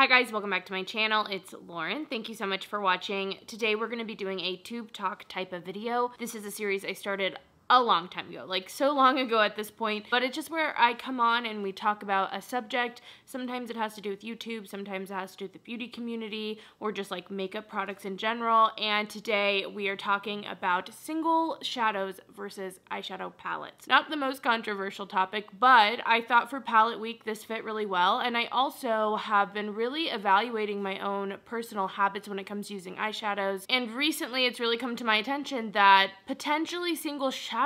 Hi guys, welcome back to my channel. It's Lauren. Thank you so much for watching. Today we're going to be doing a Tube Talk type of video. This is a series I started a long time ago, like so long ago at this point, but it's just where I come on and we talk about a subject. Sometimes it has to do with YouTube, sometimes it has to do with the beauty community, or just like makeup products in general. And today we are talking about single shadows versus eyeshadow palettes. Not the most controversial topic, but I thought for palette week this fit really well. And I also have been really evaluating my own personal habits when it comes to using eyeshadows, and recently it's really come to my attention that potentially single shadows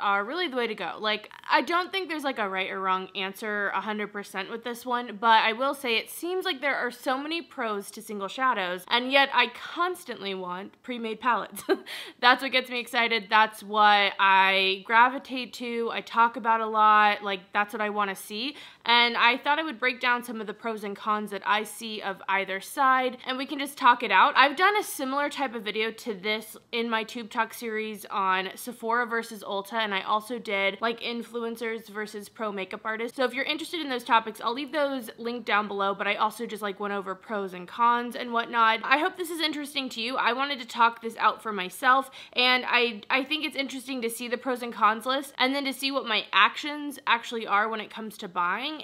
are really the way to go. Like, I don't think there's like a right or wrong answer 100% with this one, but I will say it seems like there are so many pros to single shadows, and yet I constantly want pre-made palettes. That's what gets me excited. That's what I gravitate to. I talk about a lot. Like, that's what I want to see. And I thought I would break down some of the pros and cons that I see of either side, and we can just talk it out. I've done a similar type of video to this in my Tube Talk series on Sephora versus Ulta, and I also did like influencers versus pro makeup artists. So if you're interested in those topics, I'll leave those linked down below, but I also just like went over pros and cons and whatnot. I hope this is interesting to you. I wanted to talk this out for myself, and I think it's interesting to see the pros and cons list and then to see what my actions actually are when it comes to buying.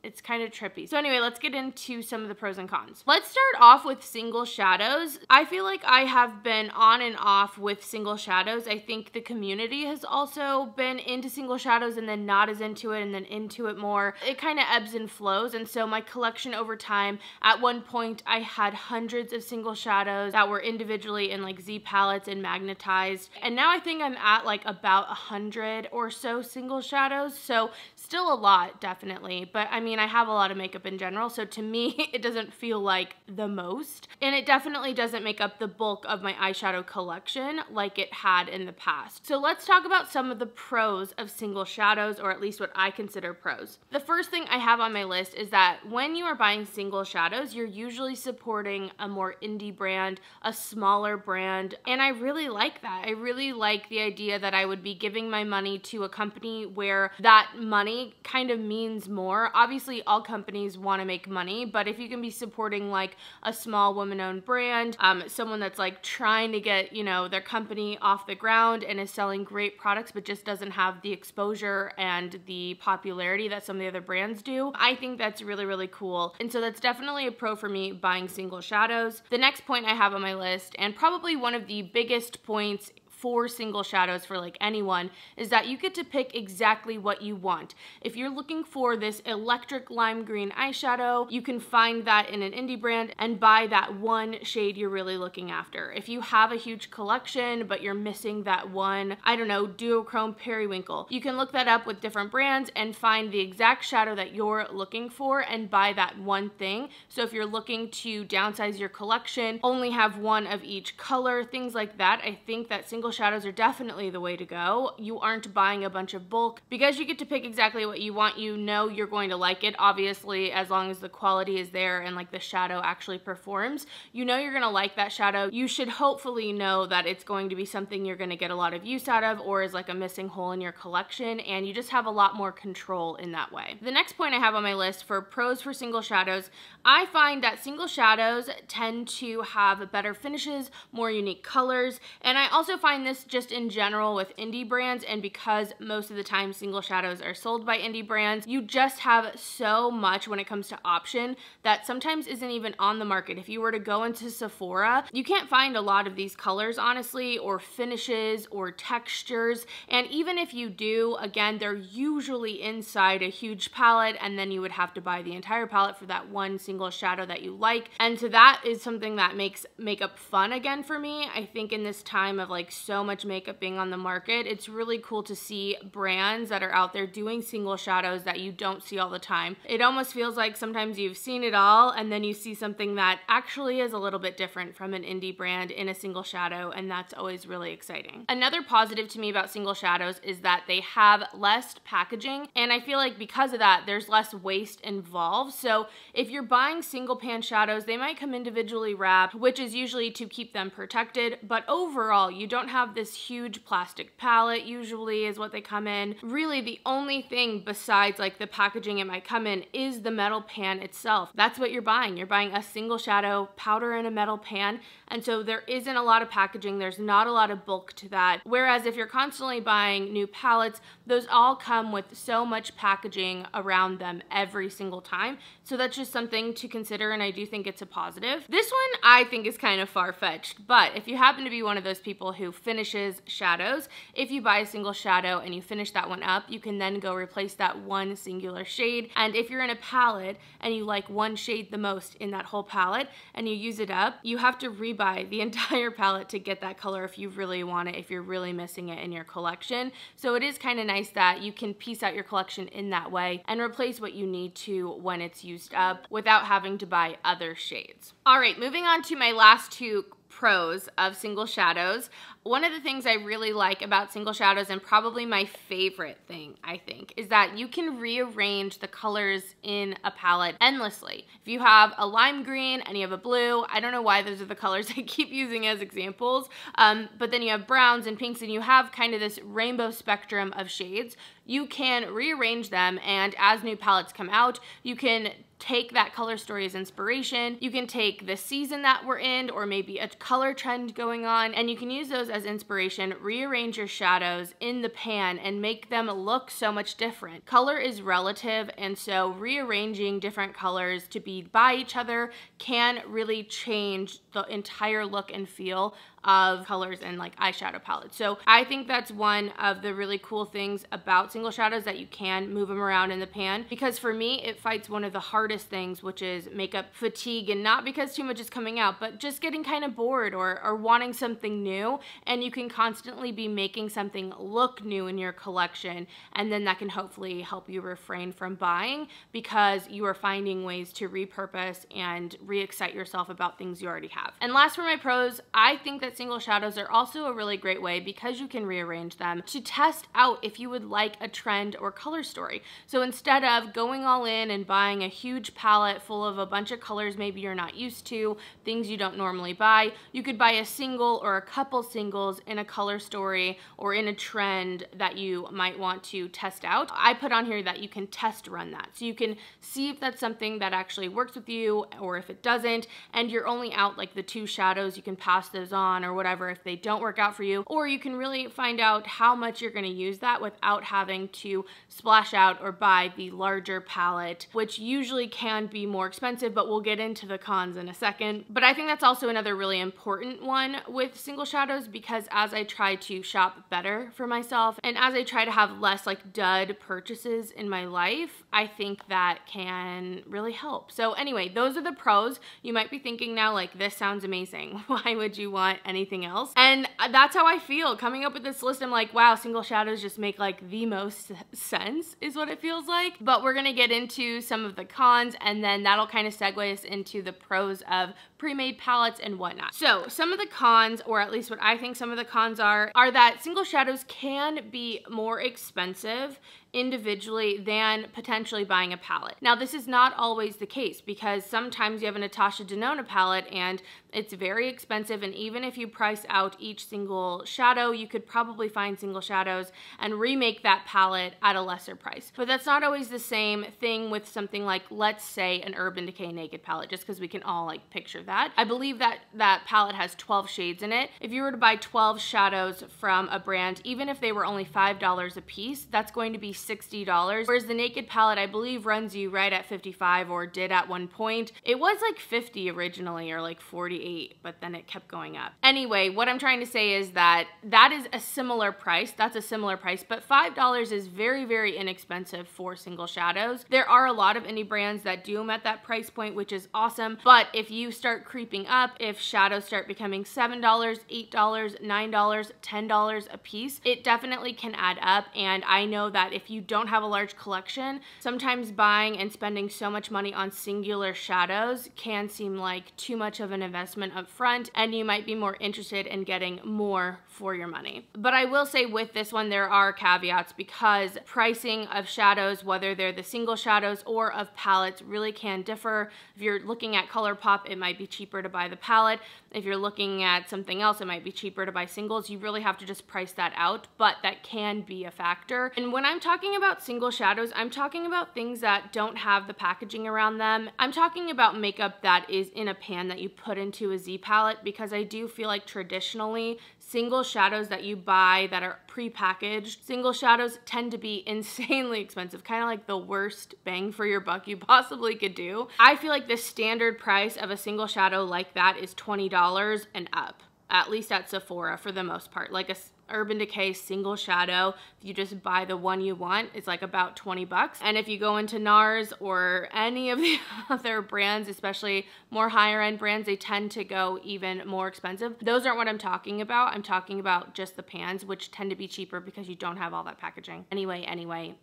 It's kind of trippy. So anyway, let's get into some of the pros and cons. Let's start off with single shadows. I feel like I have been on and off with single shadows. I think the community has also been into single shadows and then not as into it and then into it more. It kind of ebbs and flows, and so my collection over time, at one point I had hundreds of single shadows that were individually in like Z palettes and magnetized, and now I think I'm at like about 100 or so single shadows, so still a lot definitely, but I mean, I have a lot of makeup in general, so to me it doesn't feel like the most, and it definitely doesn't make up the bulk of my eyeshadow collection like it had in the past. So let's talk about some of the pros of single shadows, or at least what I consider pros. The first thing I have on my list is that when you are buying single shadows, you're usually supporting a more indie brand, a smaller brand, and I really like that. I really like the idea that I would be giving my money to a company where that money kind of means more. Obviously, all companies want to make money, but if you can be supporting like a small woman-owned brand, someone that's like trying to get, you know, their company off the ground and is selling great products but just doesn't have the exposure and the popularity that some of the other brands do, I think that's really, really cool. And so that's definitely a pro for me buying single shadows. The next point I have on my list, and probably one of the biggest points for single shadows for like anyone, is that you get to pick exactly what you want. If you're looking for this electric lime green eyeshadow, you can find that in an indie brand and buy that one shade you're really looking after. If you have a huge collection but you're missing that one, I don't know, duochrome periwinkle, you can look that up with different brands and find the exact shadow that you're looking for and buy that one thing. So if you're looking to downsize your collection, only have one of each color, things like that, I think that single shadows are definitely the way to go. You aren't buying a bunch of bulk because you get to pick exactly what you want. You know you're going to like it, obviously, as long as the quality is there and like the shadow actually performs. You know you're gonna like that shadow. You should hopefully know that it's going to be something you're gonna get a lot of use out of, or is like a missing hole in your collection, and you just have a lot more control in that way. The next point I have on my list for pros for single shadows, I find that single shadows tend to have better finishes, more unique colors, and I also find this just in general with indie brands, and because most of the time single shadows are sold by indie brands, you just have so much when it comes to option that sometimes isn't even on the market. If you were to go into Sephora, you can't find a lot of these colors, honestly, or finishes or textures, and even if you do, again, they're usually inside a huge palette, and then you would have to buy the entire palette for that one single shadow that you like. And so that is something that makes makeup fun again for me. I think in this time of like so much makeup being on the market, it's really cool to see brands that are out there doing single shadows that you don't see all the time. It almost feels like sometimes you've seen it all, and then you see something that actually is a little bit different from an indie brand in a single shadow, and that's always really exciting. Another positive to me about single shadows is that they have less packaging, and I feel like because of that, there's less waste involved. So if you're buying single pan shadows, they might come individually wrapped, which is usually to keep them protected, but overall, you don't have have this huge plastic palette, usually is what they come in. Really the only thing besides like the packaging it might come in is the metal pan itself. That's what you're buying. You're buying a single shadow powder in a metal pan, and so there isn't a lot of packaging. There's not a lot of bulk to that. Whereas if you're constantly buying new palettes, those all come with so much packaging around them every single time. So that's just something to consider, and I do think it's a positive. This one I think is kind of far-fetched, but if you happen to be one of those people who finishes shadows, if you buy a single shadow and you finish that one up, you can then go replace that one singular shade. And if you're in a palette and you like one shade the most in that whole palette and you use it up, you have to rebuy the entire palette to get that color if you really want it, if you're really missing it in your collection. So it is kind of nice that you can piece out your collection in that way and replace what you need to when it's used up without having to buy other shades. All right, moving on to my last two pros of single shadows. One of the things I really like about single shadows, and probably my favorite thing, I think, is that you can rearrange the colors in a palette endlessly. If you have a lime green and you have a blue, I don't know why those are the colors I keep using as examples, but then you have browns and pinks, and you have kind of this rainbow spectrum of shades. You can rearrange them, and as new palettes come out, you can take that color story as inspiration. You can take the season that we're in, or maybe a color trend going on, and you can use those as inspiration, rearrange your shadows in the pan and make them look so much different. Color is relative, and so rearranging different colors to be by each other can really change the entire look and feel of colors and like eyeshadow palettes. So I think that's one of the really cool things about single shadows, that you can move them around in the pan, because for me it fights one of the hardest things, which is makeup fatigue, and not because too much is coming out, but just getting kind of bored or wanting something new, and you can constantly be making something look new in your collection, and then that can hopefully help you refrain from buying because you are finding ways to repurpose and re-excite yourself about things you already have. And last for my pros, I think that single shadows are also a really great way, because you can rearrange them, to test out if you would like a trend or color story. So instead of going all in and buying a huge palette full of a bunch of colors maybe you're not used to, things you don't normally buy, you could buy a single or a couple singles in a color story or in a trend that you might want to test out. I put on here that you can test run that. So you can see if that's something that actually works with you or if it doesn't, and you're only out like the two shadows, you can pass those on or whatever if they don't work out for you, or you can really find out how much you're going to use that without having to splash out or buy the larger palette, which usually can be more expensive, but we'll get into the cons in a second. But I think that's also another really important one with single shadows, because as I try to shop better for myself and as I try to have less like dud purchases in my life, I think that can really help. So anyway, those are the pros. You might be thinking now, like, this sounds amazing. Why would you want anything else? And that's how I feel coming up with this list. I'm like, wow, single shadows just make like the most sense is what it feels like. But we're gonna get into some of the cons, and then that'll kind of segue us into the pros of pre-made palettes and whatnot. So some of the cons, or at least what I think some of the cons are that single shadows can be more expensive individually than potentially buying a palette. Now, this is not always the case, because sometimes you have a Natasha Denona palette and it's very expensive, and even if you price out each single shadow, you could probably find single shadows and remake that palette at a lesser price. But that's not always the same thing with something like, let's say, an Urban Decay Naked palette, just because we can all like picture that. I believe that that palette has 12 shades in it. If you were to buy 12 shadows from a brand, even if they were only $5 a piece, that's going to be $60, whereas the Naked palette, I believe, runs you right at 55, or did at one point. It was like 50 originally, or like 48, but then it kept going up. Anyway, what I'm trying to say is that is a similar price. That's a similar price, but $5 is very, very inexpensive for single shadows. There are a lot of indie brands that do them at that price point, which is awesome, but if you start creeping up, if shadows start becoming $7, $8, $9, $10 a piece, it definitely can add up, and I know that if if you don't have a large collection, sometimes buying and spending so much money on singular shadows can seem like too much of an investment up front, and you might be more interested in getting more for your money. But I will say with this one, there are caveats, because pricing of shadows, whether they're the single shadows or of palettes, really can differ. If you're looking at ColourPop, it might be cheaper to buy the palette. If you're looking at something else, it might be cheaper to buy singles. You really have to just price that out, but that can be a factor. And when I'm talking about single shadows, I'm talking about things that don't have the packaging around them. I'm talking about makeup that is in a pan that you put into a Z palette, because I do feel like traditionally single shadows that you buy that are pre-packaged, single shadows tend to be insanely expensive, kind of like the worst bang for your buck you possibly could do. I feel like the standard price of a single shadow like that is $20 and up, at least at Sephora for the most part. Like a Urban Decay single shadow, if you just buy the one you want, it's like about 20 bucks. And if you go into NARS or any of the other brands, especially more higher end brands, they tend to go even more expensive. Those aren't what I'm talking about. I'm talking about just the pans, which tend to be cheaper because you don't have all that packaging. Anyway,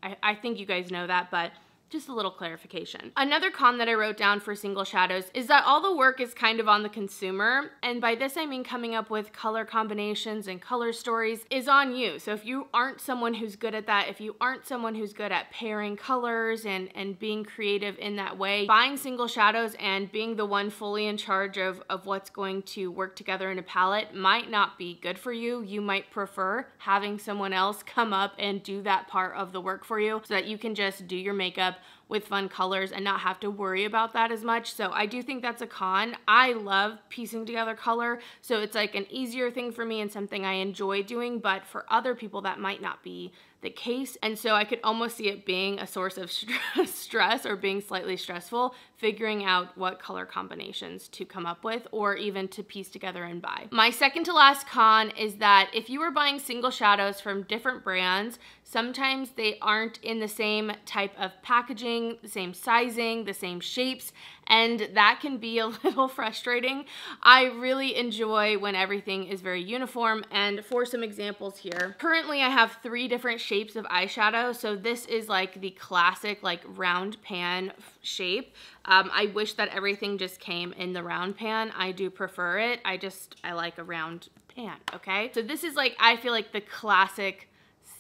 I think you guys know that, but just a little clarification. Another con that I wrote down for single shadows is that all the work is kind of on the consumer. And by this, I mean coming up with color combinations and color stories is on you. So if you aren't someone who's good at that, if you aren't someone who's good at pairing colors and being creative in that way, buying single shadows and being the one fully in charge of what's going to work together in a palette might not be good for you. You might prefer having someone else come up and do that part of the work for you so that you can just do your makeup with fun colors and not have to worry about that as much. So I do think that's a con. I love piecing together color, so it's like an easier thing for me and something I enjoy doing, but for other people that might not be the case. And so I could almost see it being a source of stress or being slightly stressful, figuring out what color combinations to come up with or even to piece together and buy. My second to last con is that if you are buying single shadows from different brands, sometimes they aren't in the same type of packaging, the same sizing, the same shapes, and that can be a little frustrating. I really enjoy when everything is very uniform, and for some examples here, currently I have 3 different shapes of eyeshadow. So this is like the classic like round pan shape. I wish that everything just came in the round pan. I do prefer it. I like a round pan, okay? So this is like, I feel like the classic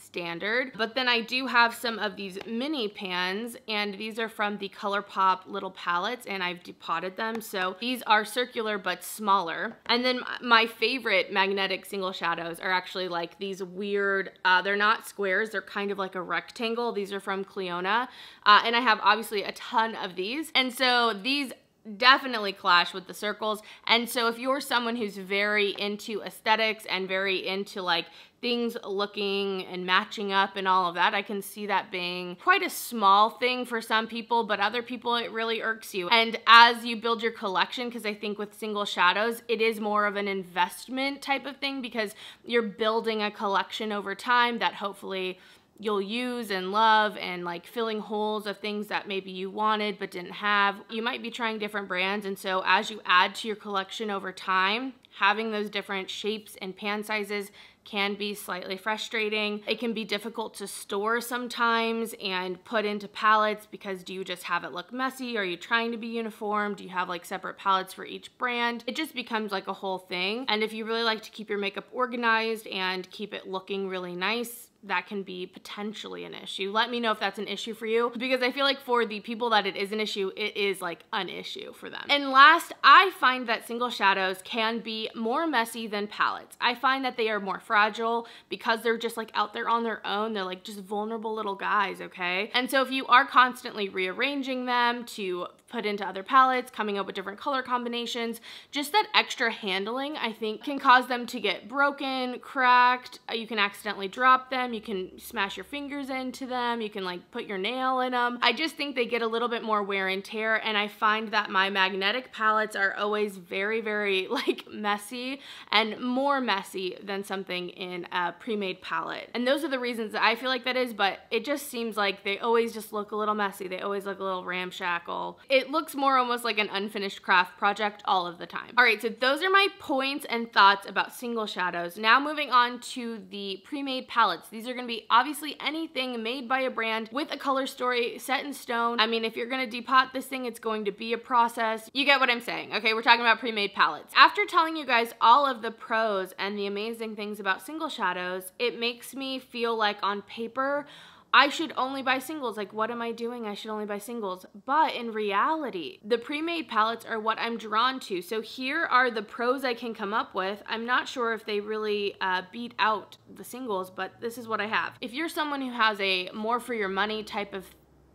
standard. But then I do have some of these mini pans, and these are from the ColourPop little palettes, and I've depotted them. So these are circular but smaller. And then my favorite magnetic single shadows are actually like these weird, they're not squares, they're kind of like a rectangle. These are from Cléona. And I have obviously a ton of these. And so these definitely clash with the circles. And so if you're someone who's very into aesthetics and very into like things looking and matching up and all of that, I can see that being quite a small thing for some people, but other people it really irks you. And as you build your collection, because I think with single shadows, it is more of an investment type of thing, because you're building a collection over time that hopefully you'll use and love, and like filling holes of things that maybe you wanted but didn't have. You might be trying different brands, and so as you add to your collection over time, having those different shapes and pan sizes can be slightly frustrating. It can be difficult to store sometimes and put into palettes, because do you just have it look messy? Are you trying to be uniform? Do you have like separate palettes for each brand? It just becomes like a whole thing. And if you really like to keep your makeup organized and keep it looking really nice, that can be potentially an issue. Let me know if that's an issue for you, because I feel like for the people that it is an issue, it is like an issue for them. And last, I find that single shadows can be more messy than palettes. I find that they are more fragile because they're just like out there on their own. They're like just vulnerable little guys, okay? And so if you are constantly rearranging them to put into other palettes, coming up with different color combinations, just that extra handling, I think, can cause them to get broken, cracked. You can accidentally drop them. You can smash your fingers into them. You can like put your nail in them. I just think they get a little bit more wear and tear, and I find that my magnetic palettes are always very, very like messy, and more messy than something in a pre-made palette. And those are the reasons that I feel like that is, but it just seems like they always just look a little messy. They always look a little ramshackle. It looks more almost like an unfinished craft project all of the time. All right, so those are my points and thoughts about single shadows. Now moving on to the pre-made palettes. These are gonna be obviously anything made by a brand with a color story set in stone. I mean, if you're gonna depot this thing, it's going to be a process. You get what I'm saying, okay? We're talking about pre-made palettes. After telling you guys all of the pros and the amazing things about single shadows, it makes me feel like on paper, I should only buy singles. Like, what am I doing? I should only buy singles. But in reality, the pre-made palettes are what I'm drawn to. So here are the pros I can come up with. I'm not sure if they really beat out the singles, but this is what I have. If you're someone who has a more for your money type of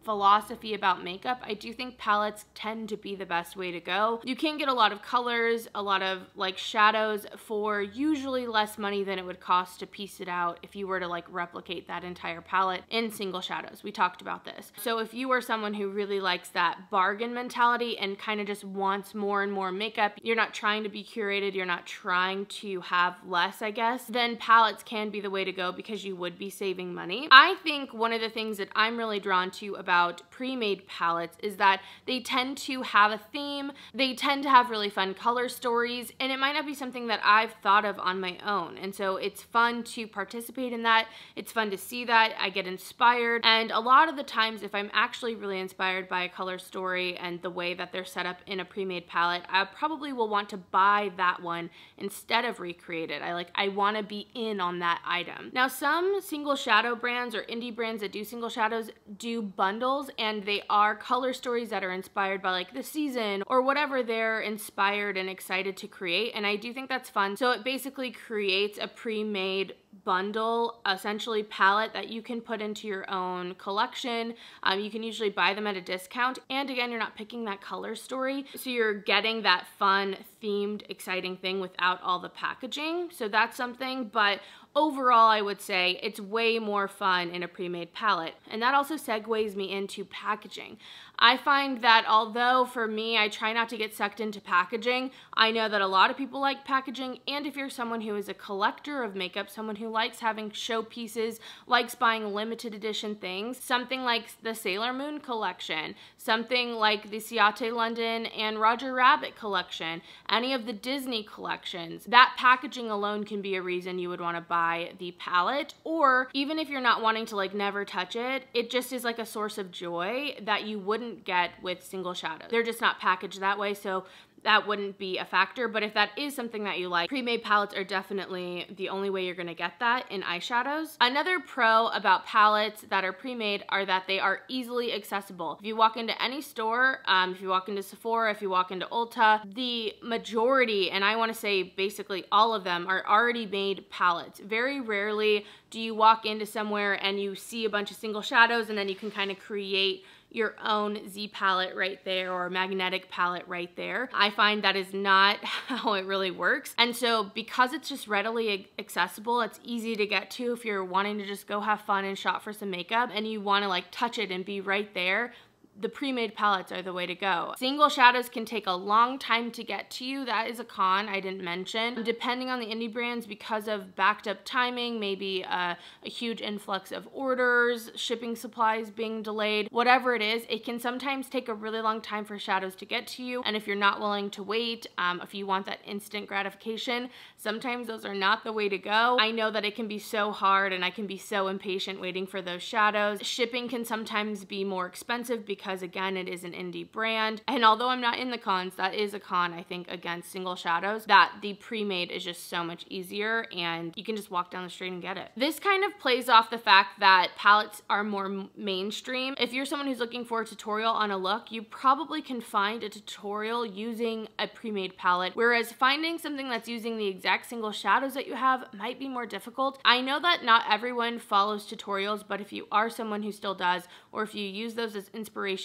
philosophy about makeup, I do think palettes tend to be the best way to go. You can get a lot of colors, a lot of like shadows for usually less money than it would cost to piece it out if you were to like replicate that entire palette in single shadows. We talked about this. So if you are someone who really likes that bargain mentality and kind of just wants more and more makeup, you're not trying to be curated, you're not trying to have less, I guess, then palettes can be the way to go because you would be saving money. I think one of the things that I'm really drawn to about pre-made palettes is that they tend to have a theme, they tend to have really fun color stories, and it might not be something that I've thought of on my own. And so it's fun to participate in that, it's fun to see that, I get inspired. And a lot of the times if I'm actually really inspired by a color story and the way that they're set up in a pre-made palette, I probably will want to buy that one instead of recreate it. I want to be in on that item. Now some single shadow brands or indie brands that do single shadows do bundles. And they are color stories that are inspired by like the season or whatever they're inspired and excited to create, and I do think that's fun. So it basically creates a pre-made bundle, essentially palette that you can put into your own collection. You can usually buy them at a discount, and again, you're not picking that color story, so you're getting that fun themed exciting thing without all the packaging. So that's something, but overall I would say it's way more fun in a pre-made palette. And that also segues me into packaging. I find that although for me I try not to get sucked into packaging, I know that a lot of people like packaging, and if you're someone who is a collector of makeup, someone who likes having showpieces, likes buying limited edition things, something like the Sailor Moon collection, something like the Ciate London and Roger Rabbit collection, any of the Disney collections, that packaging alone can be a reason you would want to buy the palette. Or even if you're not wanting to like never touch it, it just is like a source of joy that you wouldn't get with single shadows. They're just not packaged that way, so that wouldn't be a factor. But if that is something that you like, pre-made palettes are definitely the only way you're gonna get that in eyeshadows. Another pro about palettes that are pre-made are that they are easily accessible. If you walk into any store, if you walk into Sephora, if you walk into Ulta, the majority, and I wanna say basically all of them, are already made palettes. Very rarely do you walk into somewhere and you see a bunch of single shadows and then you can kind of create your own Z palette right there or magnetic palette right there. I find that is not how it really works. And so because it's just readily accessible, it's easy to get to if you're wanting to just go have fun and shop for some makeup and you wanna like touch it and be right there, the pre-made palettes are the way to go. Single shadows can take a long time to get to you. That is a con I didn't mention. Depending on the indie brands, because of backed up timing, maybe a huge influx of orders, shipping supplies being delayed, whatever it is, it can sometimes take a really long time for shadows to get to you. And if you're not willing to wait, if you want that instant gratification, sometimes those are not the way to go. I know that it can be so hard and I can be so impatient waiting for those shadows. Shipping can sometimes be more expensive because again, it is an indie brand. And although I'm not in the cons, that is a con I think against single shadows, that the pre-made is just so much easier and you can just walk down the street and get it. This kind of plays off the fact that palettes are more mainstream. If you're someone who's looking for a tutorial on a look, you probably can find a tutorial using a pre-made palette, whereas finding something that's using the exact single shadows that you have might be more difficult. I know that not everyone follows tutorials, but if you are someone who still does, or if you use those as inspiration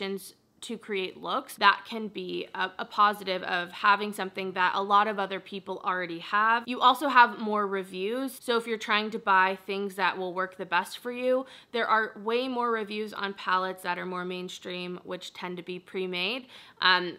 to create looks, that can be a positive of having something that a lot of other people already have. You also have more reviews, so if you're trying to buy things that will work the best for you, there are way more reviews on palettes that are more mainstream, which tend to be pre-made,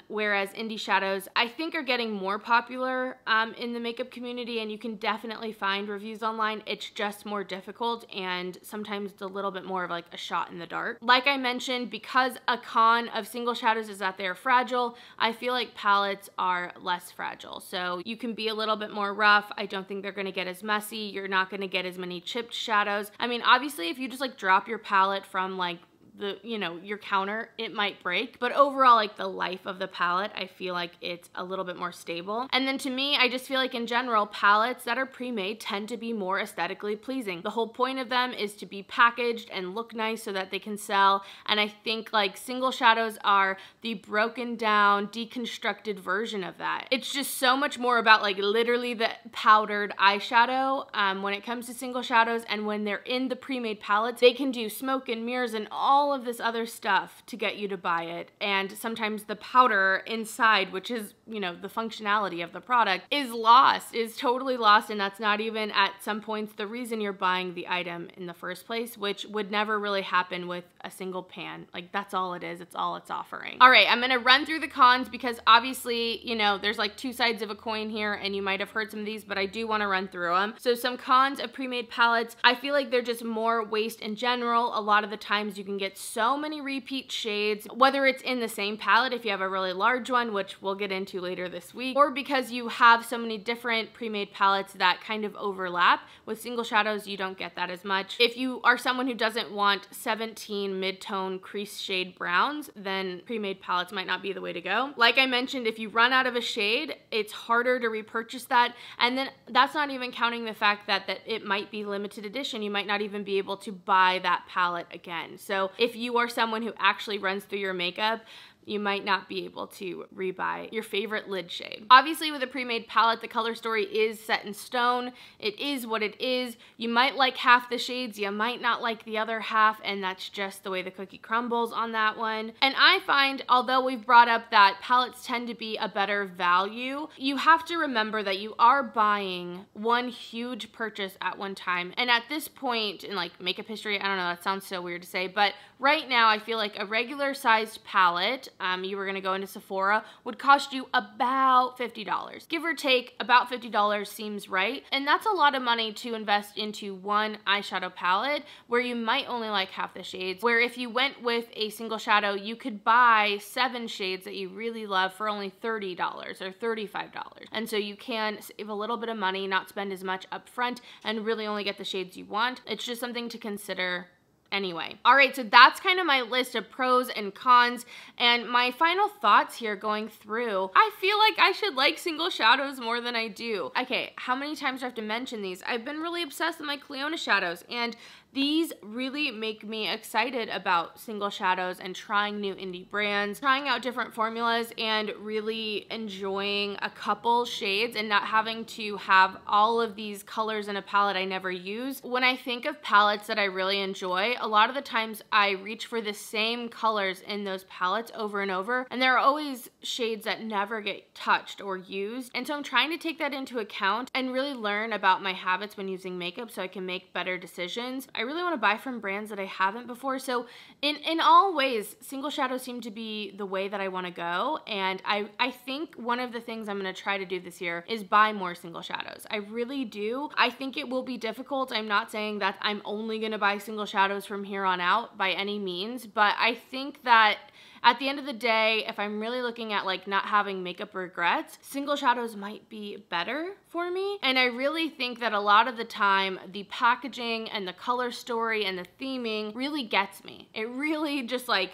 whereas indie shadows I think are getting more popular in the makeup community, and you can definitely find reviews online. It's just more difficult and sometimes it's a little bit more of like a shot in the dark. Like I mentioned, because a con of single shadows is that they're fragile. I feel like palettes are less fragile. So you can be a little bit more rough. I don't think they're gonna get as messy. You're not gonna get as many chipped shadows. I mean, obviously if you just like drop your palette from like the, you know, your counter, it might break, but overall like the life of the palette, I feel like it's a little bit more stable. And then to me, I just feel like in general, palettes that are pre-made tend to be more aesthetically pleasing. The whole point of them is to be packaged and look nice so that they can sell. And I think like single shadows are the broken down, deconstructed version of that. It's just so much more about like literally the powdered eyeshadow when it comes to single shadows. And when they're in the pre-made palettes, they can do smoke and mirrors and all of this other stuff to get you to buy it. And sometimes the powder inside, which is, you know, the functionality of the product, is lost, is totally lost. And that's not even at some points the reason you're buying the item in the first place, which would never really happen with a single pan. Like that's all it is. It's all it's offering. All right, I'm gonna run through the cons because obviously, you know, there's like two sides of a coin here and you might have heard some of these, but I do wanna run through them. So some cons of pre-made palettes, I feel like they're just more waste in general. A lot of the times you can get so many repeat shades, whether it's in the same palette if you have a really large one, which we'll get into later this week, or because you have so many different pre-made palettes that kind of overlap. With single shadows, you don't get that as much. If you are someone who doesn't want 17 mid-tone crease shade browns, then pre-made palettes might not be the way to go. Like I mentioned, if you run out of a shade, it's harder to repurchase that. And then that's not even counting the fact that, it might be limited edition. You might not even be able to buy that palette again. So if you are someone who actually runs through your makeup, you might not be able to rebuy your favorite lid shade. Obviously with a pre-made palette, the color story is set in stone. It is what it is. You might like half the shades, you might not like the other half, and that's just the way the cookie crumbles on that one. And I find, although we've brought up that palettes tend to be a better value, you have to remember that you are buying one huge purchase at one time. And at this point in like makeup history, I don't know, that sounds so weird to say, but right now I feel like a regular sized palette, you were going to go into Sephora, would cost you about $50. Give or take, about $50 seems right. And that's a lot of money to invest into one eyeshadow palette where you might only like half the shades, where if you went with a single shadow, you could buy 7 shades that you really love for only $30 or $35. And so you can save a little bit of money, not spend as much up front, and really only get the shades you want. It's just something to consider. Anyway, all right, so that's kind of my list of pros and cons, and my final thoughts here going through. I feel like I should like single shadows more than I do. Okay, how many times do I have to mention these? I've been really obsessed with my Cléona shadows, and these really make me excited about single shadows and trying new indie brands, trying out different formulas, and really enjoying a couple shades and not having to have all of these colors in a palette I never use. When I think of palettes that I really enjoy, a lot of the times I reach for the same colors in those palettes over and over, and there are always shades that never get touched or used. And so I'm trying to take that into account and really learn about my habits when using makeup so I can make better decisions. I really want to buy from brands that I haven't before. So in all ways, single shadows seem to be the way that I want to go. And I think one of the things I'm going to try to do this year is buy more single shadows. I really do. I think it will be difficult. I'm not saying that I'm only going to buy single shadows from here on out by any means, but I think that at the end of the day, if I'm really looking at like not having makeup regrets, single shadows might be better for me. And I really think that a lot of the time, the packaging and the color story and the theming really gets me. It really just like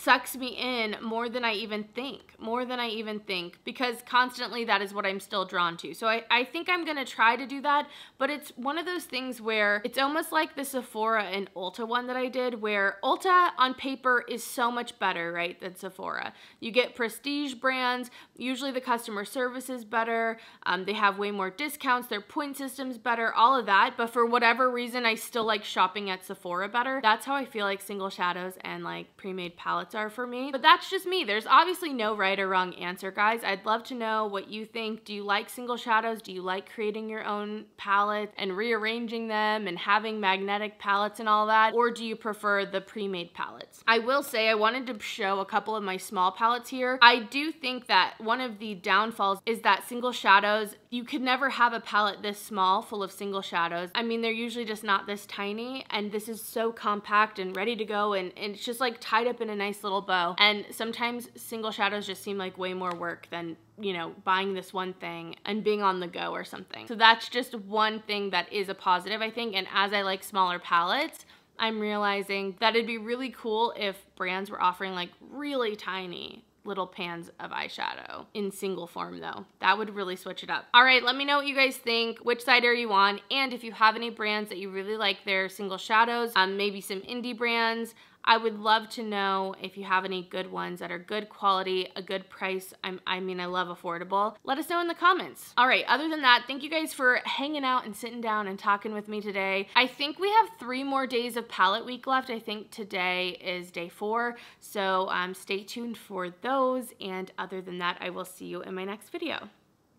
sucks me in more than I even think, because constantly that is what I'm still drawn to. So I think I'm gonna try to do that, but it's one of those things where it's almost like the Sephora and Ulta one that I did, where Ulta on paper is so much better, right, than Sephora. You get prestige brands, usually the customer service is better, they have way more discounts, their point system's better, all of that, but for whatever reason, I still like shopping at Sephora better. That's how I feel like single shadows and like pre-made palettes are for me, but that's just me. There's obviously no right or wrong answer, guys. I'd love to know what you think. Do you like single shadows? Do you like creating your own palette and rearranging them and having magnetic palettes and all that? Or do you prefer the pre-made palettes? I will say I wanted to show a couple of my small palettes here. I do think that one of the downfalls is that single shadows, you could never have a palette this small full of single shadows. I mean, they're usually just not this tiny, and this is so compact and ready to go, and it's just like tied up in a nice nice little bow. And sometimes single shadows just seem like way more work than, you know, buying this one thing and being on the go or something. So that's just one thing that is a positive, I think. And as I like smaller palettes, I'm realizing that it'd be really cool if brands were offering like really tiny little pans of eyeshadow in single form though. That would really switch it up. All right, let me know what you guys think. Which side are you on? And if you have any brands that you really like their single shadows, maybe some indie brands, I would love to know if you have any good ones that are good quality, a good price. I mean, I love affordable. Let us know in the comments. All right, other than that, thank you guys for hanging out and sitting down and talking with me today. I think we have 3 more days of palette week left. I think today is day 4, so stay tuned for those. And other than that, I will see you in my next video.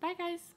Bye, guys.